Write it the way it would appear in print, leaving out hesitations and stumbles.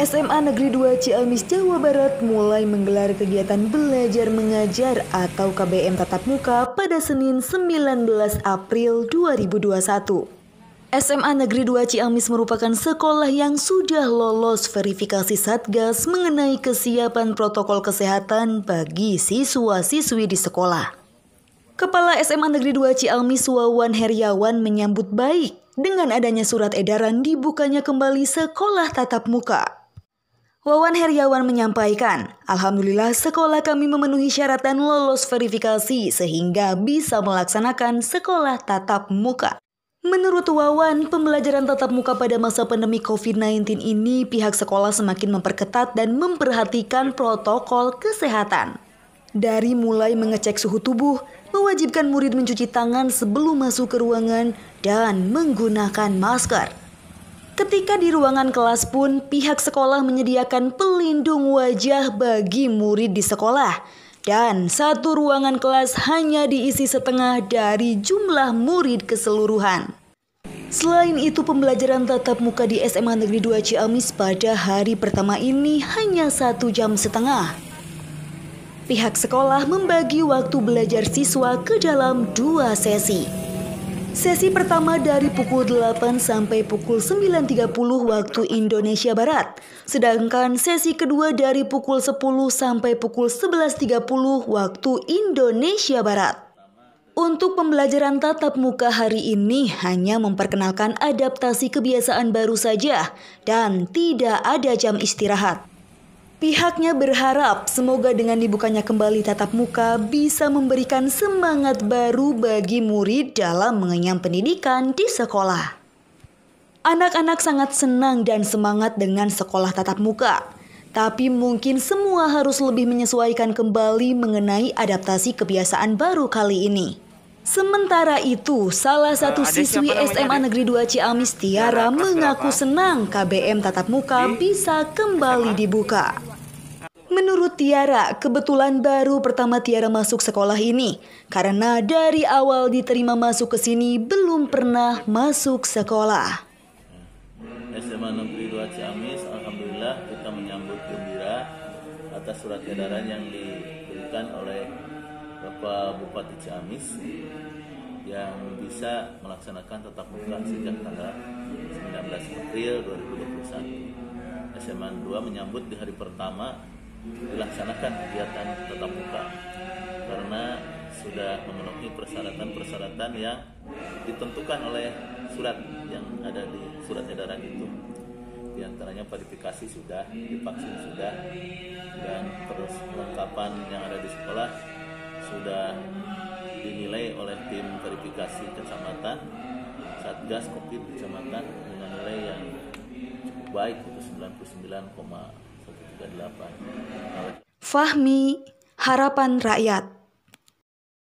SMA Negeri 2 Ciamis, Jawa Barat mulai menggelar kegiatan belajar mengajar atau KBM tatap muka pada Senin 19 April 2021. SMA Negeri 2 Ciamis merupakan sekolah yang sudah lolos verifikasi Satgas mengenai kesiapan protokol kesehatan bagi siswa-siswi di sekolah. Kepala SMA Negeri 2 Ciamis Wawan Heryawan menyambut baik dengan adanya surat edaran dibukanya kembali sekolah tatap muka. Wawan Heryawan menyampaikan, alhamdulillah sekolah kami memenuhi syarat dan lolos verifikasi sehingga bisa melaksanakan sekolah tatap muka. Menurut Wawan, pembelajaran tatap muka pada masa pandemi COVID-19 ini pihak sekolah semakin memperketat dan memperhatikan protokol kesehatan. Dari mulai mengecek suhu tubuh, mewajibkan murid mencuci tangan sebelum masuk ke ruangan, dan menggunakan masker. Ketika di ruangan kelas pun, pihak sekolah menyediakan pelindung wajah bagi murid di sekolah. Dan satu ruangan kelas hanya diisi setengah dari jumlah murid keseluruhan. Selain itu, pembelajaran tatap muka di SMA Negeri 2 Ciamis pada hari pertama ini hanya 1,5 jam. Pihak sekolah membagi waktu belajar siswa ke dalam 2 sesi. Sesi pertama dari pukul 8 sampai pukul 9.30 waktu Indonesia Barat. Sedangkan sesi kedua dari pukul 10 sampai pukul 11.30 waktu Indonesia Barat. Untuk pembelajaran tatap muka hari ini hanya memperkenalkan adaptasi kebiasaan baru saja dan tidak ada jam istirahat. Pihaknya berharap semoga dengan dibukanya kembali tatap muka bisa memberikan semangat baru bagi murid dalam mengenyam pendidikan di sekolah. Anak-anak sangat senang dan semangat dengan sekolah tatap muka, tapi mungkin semua harus lebih menyesuaikan kembali mengenai adaptasi kebiasaan baru kali ini. Sementara itu, salah satu siswi SMA Negeri 2 Ciamis, Tiara, mengaku senang KBM tatap muka bisa kembali dibuka. Menurut Tiara, kebetulan baru pertama Tiara masuk sekolah ini karena dari awal diterima masuk ke sini belum pernah masuk sekolah. SMA Negeri 2 Ciamis, alhamdulillah kita menyambut gembira atas surat edaran yang diberikan oleh Bapak Bupati Ciamis yang bisa melaksanakan tatap muka sejak tanggal 19 April 2021. SMA 2 menyambut di hari pertama dilaksanakan kegiatan tatap muka karena sudah memenuhi persyaratan-persyaratan yang ditentukan oleh surat yang ada di surat edaran itu. Di antaranya verifikasi sudah, divaksin sudah, dan terus perlengkapan yang ada di sekolah sudah dinilai oleh tim verifikasi kecamatan, Satgas Covid kecamatan dengan nilai yang cukup baik itu 99,138. Fahmi, Harapan Rakyat.